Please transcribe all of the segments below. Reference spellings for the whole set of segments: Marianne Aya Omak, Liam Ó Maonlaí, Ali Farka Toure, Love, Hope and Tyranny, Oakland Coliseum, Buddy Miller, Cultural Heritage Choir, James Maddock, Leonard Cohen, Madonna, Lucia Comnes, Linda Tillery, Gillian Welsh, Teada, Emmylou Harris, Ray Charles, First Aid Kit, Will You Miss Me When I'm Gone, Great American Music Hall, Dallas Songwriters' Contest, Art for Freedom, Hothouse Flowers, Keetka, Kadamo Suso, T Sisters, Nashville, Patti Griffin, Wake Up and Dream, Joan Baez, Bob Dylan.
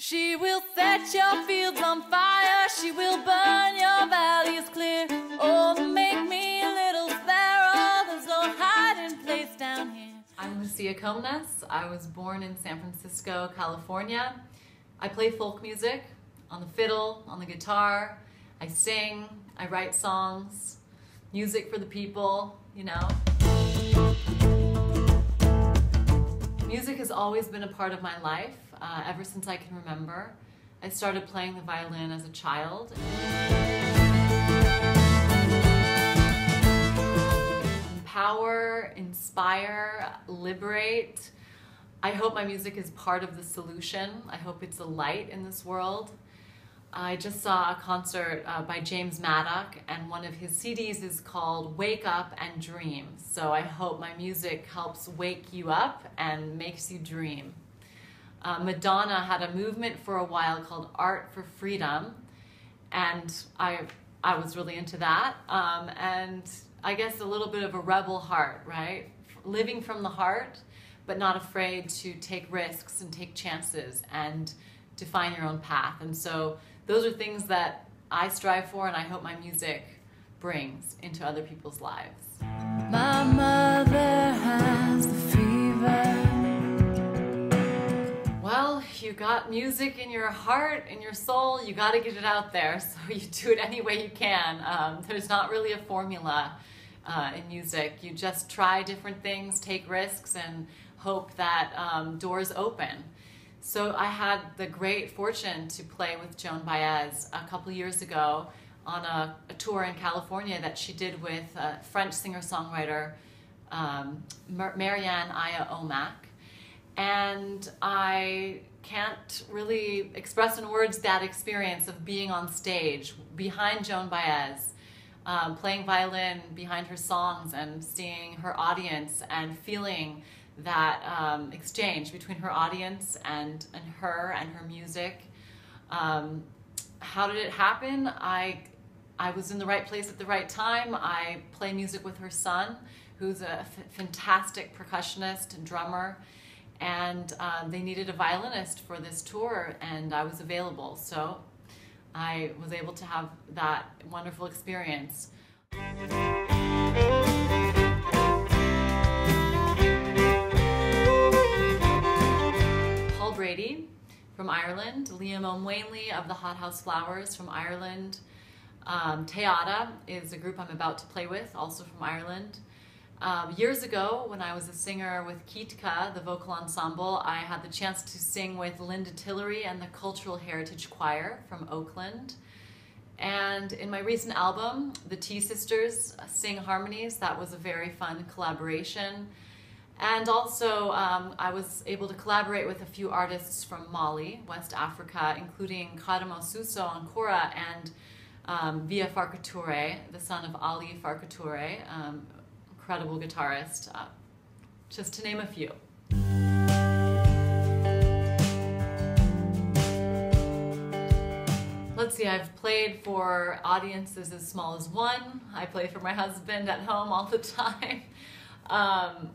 She will set your fields on fire. She will burn your valleys clear. Oh, make me a little sparrow. There's no hiding place down here. I'm Lucia Comnes. I was born in San Francisco, California. I play folk music on the fiddle, on the guitar. I sing, I write songs, music for the people, you know. Music has always been a part of my life, ever since I can remember. I started playing the violin as a child. Empower, inspire, liberate. I hope my music is part of the solution. I hope it's a light in this world. I just saw a concert by James Maddock, and one of his CDs is called Wake Up and Dream. So I hope my music helps wake you up and makes you dream. Madonna had a movement for a while called Art for Freedom, and I was really into that. And I guess a little bit of a rebel heart, right? Living from the heart, but not afraid to take risks and take chances and define your own path. And so those are things that I strive for, and I hope my music brings into other people's lives. My mother has the fever. Well, you got music in your heart, in your soul, you got to get it out there, so you do it any way you can. There's not really a formula in music. You just try different things, take risks, and hope that doors open. So I had the great fortune to play with Joan Baez a couple years ago on a tour in California that she did with French singer-songwriter Marianne Aya Omak. And I can't really express in words that experience of being on stage behind Joan Baez, playing violin behind her songs and seeing her audience and feeling that exchange between her audience and her music. How did it happen? I was in the right place at the right time. I play music with her son, who's a fantastic percussionist and drummer, and they needed a violinist for this tour, and I was available. So I was able to have that wonderful experience. Paul Brady from Ireland, Liam Ó Maonlaí of the Hothouse Flowers from Ireland, Teada is a group I'm about to play with, also from Ireland. Years ago, when I was a singer with Keetka, the vocal ensemble, I had the chance to sing with Linda Tillery and the Cultural Heritage Choir from Oakland. And in my recent album, the T Sisters sing harmonies. That was a very fun collaboration. And also, I was able to collaborate with a few artists from Mali, West Africa, including Kadamo Suso on kora and Vieux Farka Toure, the son of Ali Farka Toure, incredible guitarist, just to name a few. Let's see, I've played for audiences as small as one. I play for my husband at home all the time,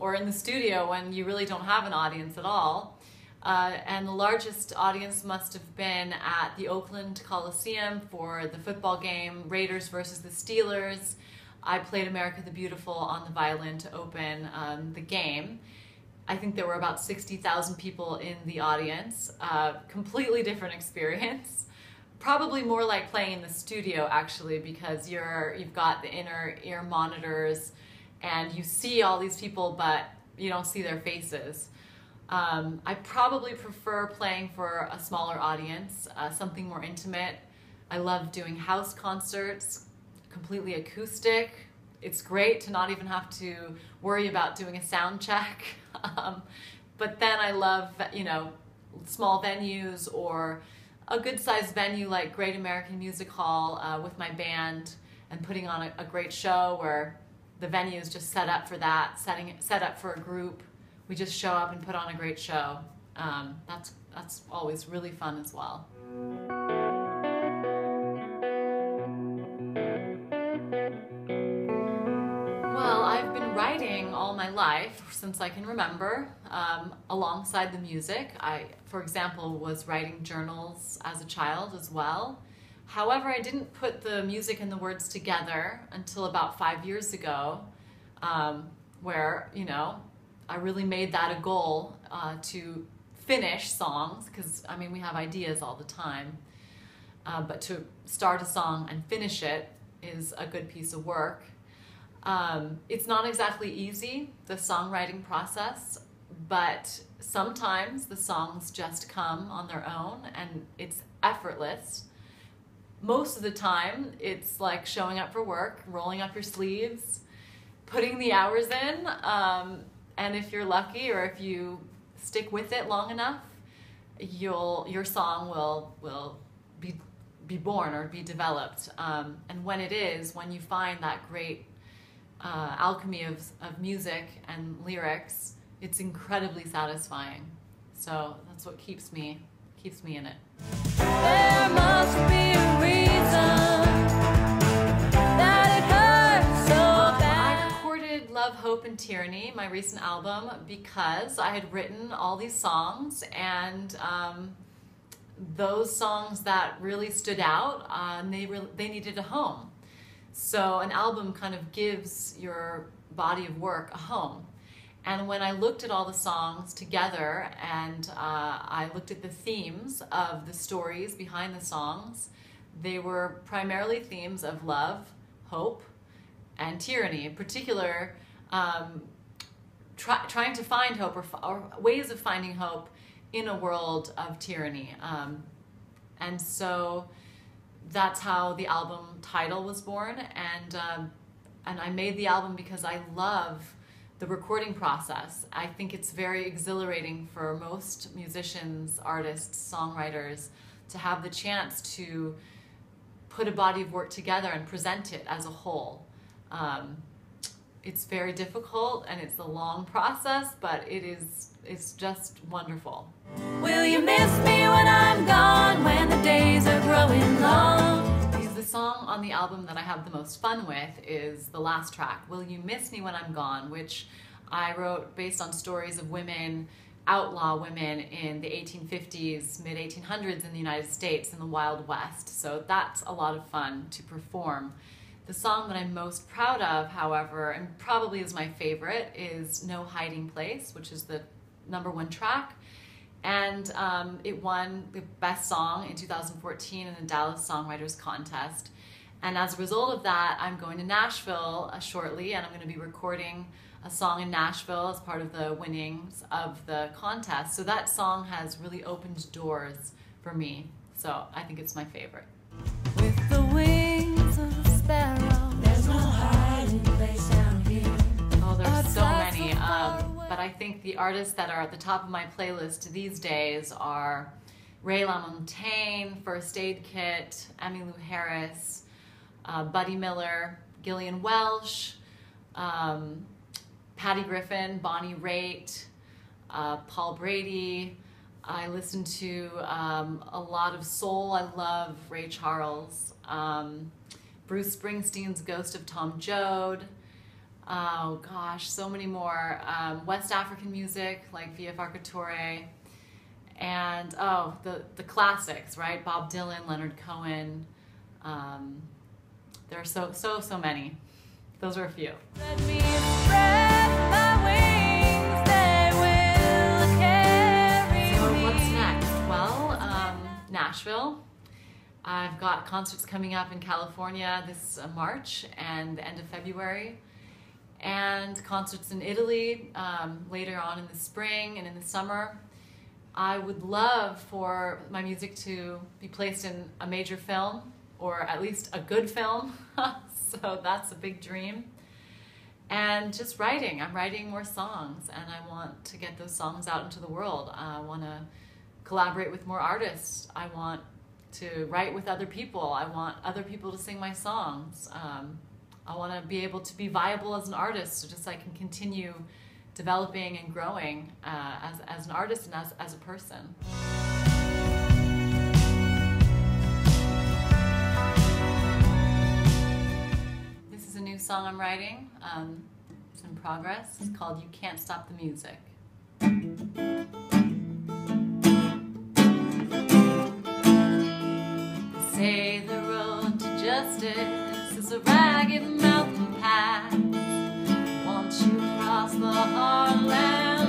or in the studio when you really don't have an audience at all. And the largest audience must have been at the Oakland Coliseum for the football game, Raiders versus the Steelers. I played America the Beautiful on the violin to open the game. I think there were about 60,000 people in the audience. Completely different experience. Probably more like playing in the studio, actually, because you've got the inner ear monitors and you see all these people, but you don't see their faces. I probably prefer playing for a smaller audience, something more intimate. I love doing house concerts. Completely acoustic. It's great to not even have to worry about doing a sound check. But then I love, you know, small venues or a good-sized venue like Great American Music Hall with my band, and putting on a great show where the venue is just set up for that, set up for a group. We just show up and put on a great show. That's always really fun as well. Writing all my life since I can remember, alongside the music. I, for example, was writing journals as a child as well. However, I didn't put the music and the words together until about 5 years ago, where, you know, I really made that a goal to finish songs, because, I mean, we have ideas all the time, but to start a song and finish it is a good piece of work. It's not exactly easy, the songwriting process, but sometimes the songs just come on their own and it's effortless. Most of the time, it's like showing up for work, rolling up your sleeves, putting the hours in, and if you're lucky or if you stick with it long enough, your song will be born or be developed. And when it is, when you find that great alchemy of music and lyrics, it's incredibly satisfying. So that's what keeps me in it. There must be a reason that it hurts so bad. I recorded Love, Hope and Tyranny, my recent album, because I had written all these songs, and those songs that really stood out, they needed a home. So an album kind of gives your body of work a home. And when I looked at all the songs together, and I looked at the themes of the stories behind the songs, they were primarily themes of love, hope, and tyranny. In particular, trying to find hope, or ways of finding hope in a world of tyranny. And so that's how the album title was born, and I made the album because I love the recording process. I think it's very exhilarating for most musicians, artists, songwriters to have the chance to put a body of work together and present it as a whole. It's very difficult and it's a long process, but it's just wonderful. Will you miss me when I'm gone, when the days are growing long? The song on the album that I have the most fun with is the last track, Will You Miss Me When I'm Gone, which I wrote based on stories of women, outlaw women in the 1850s, mid-1800s in the United States, in the Wild West. So that's a lot of fun to perform. The song that I'm most proud of, however, and probably is my favorite, is No Hiding Place, which is the #1 track. And it won the best song in 2014 in the Dallas Songwriters' Contest. And as a result of that, I'm going to Nashville shortly, and I'm going to be recording a song in Nashville as part of the winnings of the contest. So that song has really opened doors for me. So I think it's my favorite. With the wings of a sparrow, there's no hiding place down here. Oh, there's so many. But I think the artists that are at the top of my playlist these days are Ray LaMontagne, First Aid Kit, Emmylou Harris, Buddy Miller, Gillian Welsh, Patti Griffin, Bonnie Raitt, Paul Brady. I listen to a lot of soul. I love Ray Charles, Bruce Springsteen's Ghost of Tom Joad. Oh gosh, so many more. West African music like Vieux Farka Toure, and oh, the classics, right? Bob Dylan, Leonard Cohen. There are so many. Those are a few. Let me spread my wings, they will carry me. So what's next? Well, Nashville. I've got concerts coming up in California this March and the end of February, and concerts in Italy later on in the spring and in the summer. I would love for my music to be placed in a major film, or at least a good film, so that's a big dream. And just writing, I'm writing more songs and I want to get those songs out into the world. I want to collaborate with more artists. I want to write with other people. I want other people to sing my songs. I want to be able to be viable as an artist, so just I can continue developing and growing as an artist and as a person. This is a new song I'm writing. It's an progress. It's called You Can't Stop the Music. They say the road to justice is a ragged mountain path. Once you cross the hard land,